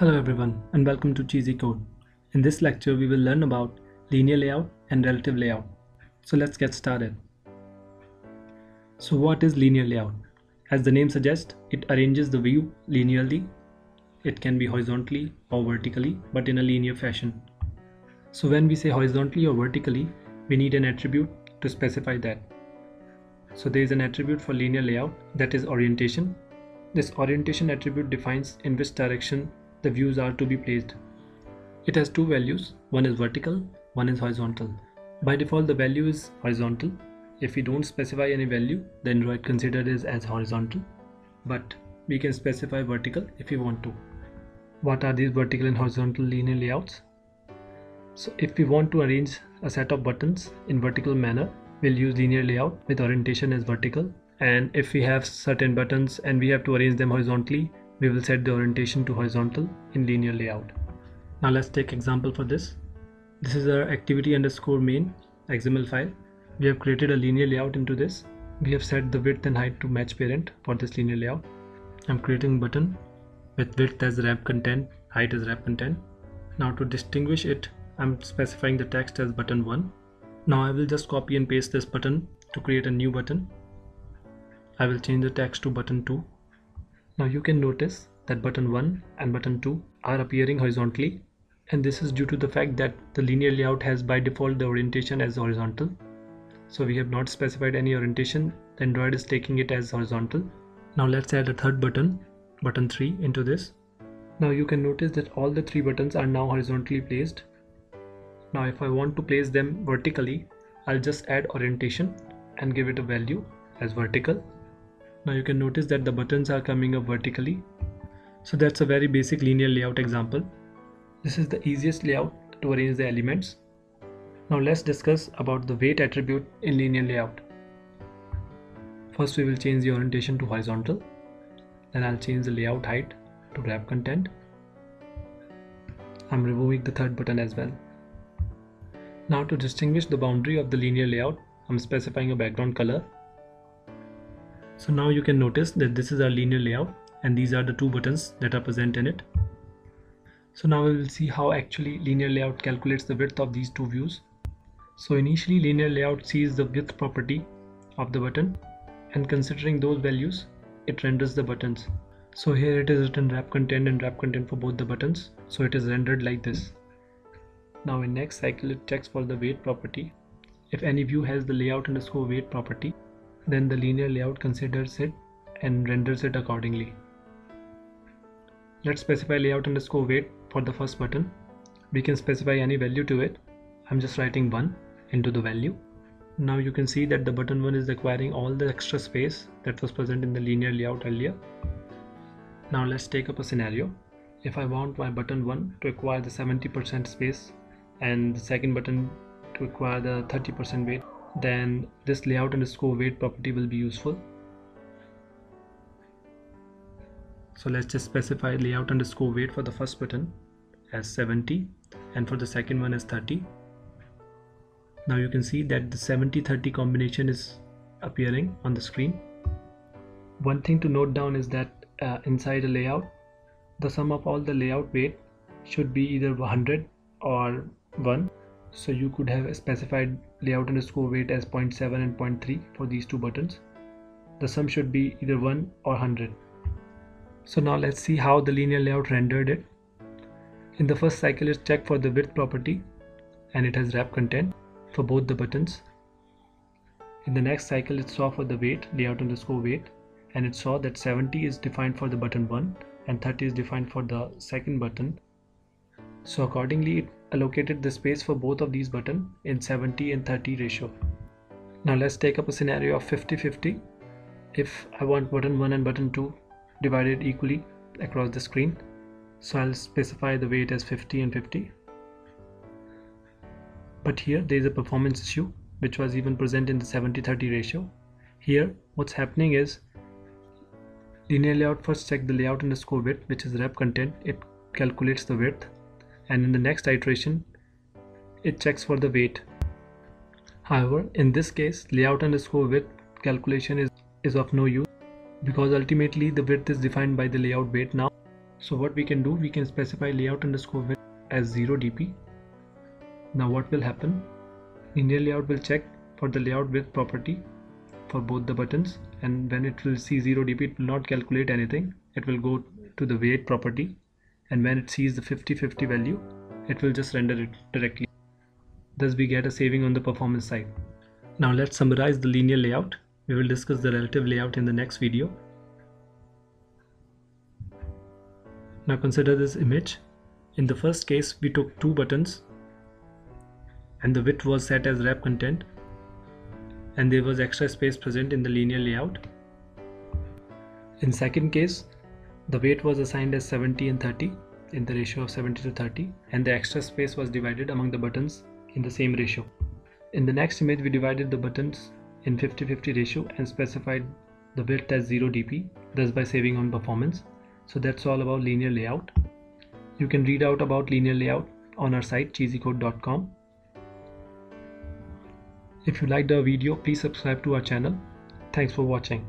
Hello everyone and welcome to Cheezy Code. In this lecture we will learn about linear layout and relative layout. So let's get started. So what is linear layout? As the name suggests, it arranges the view linearly. It can be horizontally or vertically, but in a linear fashion. So when we say horizontally or vertically, we need an attribute to specify that. So there is an attribute for linear layout, that is orientation. This orientation attribute defines in which direction the views are to be placed. It has two values, one is vertical, one is horizontal. By default the value is horizontal. If we don't specify any value, then Android considers it as horizontal, but we can specify vertical if we want to. What are these vertical and horizontal linear layouts? So if we want to arrange a set of buttons in vertical manner, we'll use linear layout with orientation as vertical, and if we have certain buttons and we have to arrange them horizontally, we will set the orientation to horizontal in linear layout. Now let's take example for this. This is our activity_main.xml file. We have created a linear layout into this. We have set the width and height to match parent for this linear layout. I'm creating a button with width as wrap content, height as wrap content. Now to distinguish it, I'm specifying the text as button 1. Now I will just copy and paste this button to create a new button. I will change the text to button 2. Now you can notice that button 1 and button 2 are appearing horizontally, and this is due to the fact that the linear layout has by default the orientation as horizontal. So we have not specified any orientation, the Android is taking it as horizontal. Now let's add a third button, button 3, into this. Now you can notice that all the three buttons are now horizontally placed. Now if I want to place them vertically, I'll just add orientation and give it a value as vertical. Now you can notice that the buttons are coming up vertically. So that's a very basic linear layout example. This is the easiest layout to arrange the elements. Now let's discuss about the weight attribute in linear layout. First we will change the orientation to horizontal. Then I'll change the layout height to wrap content. I'm removing the third button as well. Now to distinguish the boundary of the linear layout, I'm specifying a background color. So now you can notice that this is our linear layout and these are the two buttons that are present in it. So now we will see how actually linear layout calculates the width of these two views. So initially linear layout sees the width property of the button and considering those values, it renders the buttons. So here it is written wrap content and wrap content for both the buttons. So it is rendered like this. Now in next cycle it checks for the weight property. If any view has the layout_weight property, then the linear layout considers it and renders it accordingly. Let's specify layout_weight for the first button. We can specify any value to it. I'm just writing 1 into the value. Now you can see that the button 1 is acquiring all the extra space that was present in the linear layout earlier. Now let's take up a scenario. If I want my button 1 to acquire the 70% space and the second button to acquire the 30% weight, then this layout_weight property will be useful. So let's just specify layout_weight for the first button as 70 and for the second one as 30. Now you can see that the 70-30 combination is appearing on the screen. One thing to note down is that inside a layout, the sum of all the layout weight should be either 100 or 1. So you could have specified layout_weight as 0.7 and 0.3 for these two buttons. The sum should be either 1 or 100. So now let's see how the linear layout rendered it. In the first cycle it checked for the width property and it has wrap content for both the buttons. In the next cycle it saw for the weight, layout_weight, and it saw that 70 is defined for the button 1 and 30 is defined for the second button. So accordingly it allocated the space for both of these buttons in 70 and 30 ratio. Now let's take up a scenario of 50-50. If I want button 1 and button 2 divided equally across the screen, so I'll specify the weight as 50 and 50. But here there is a performance issue which was even present in the 70-30 ratio. Here what's happening is linear layout first check the layout_width, which is wrap content. It calculates the width. And in the next iteration, it checks for the weight. However, in this case, layout_width calculation is of no use because ultimately the width is defined by the layout weight now. So what we can do, we can specify layout underscore width as 0 dp. Now what will happen, linear layout will check for the layout width property for both the buttons, and when it will see 0 dp, it will not calculate anything. It will go to the weight property, and when it sees the 50-50 value, it will just render it directly. Thus we get a saving on the performance side. Now let's summarize the linear layout. We will discuss the relative layout in the next video. Now consider this image. In the first case, we took two buttons and the width was set as wrap content, and there was extra space present in the linear layout. In second case, the weight was assigned as 70 and 30 in the ratio of 70 to 30, and the extra space was divided among the buttons in the same ratio. In the next image, we divided the buttons in 50-50 ratio and specified the width as 0 dp, thus by saving on performance. So that's all about linear layout. You can read out about linear layout on our site cheezycode.com. If you liked our video, please subscribe to our channel. Thanks for watching.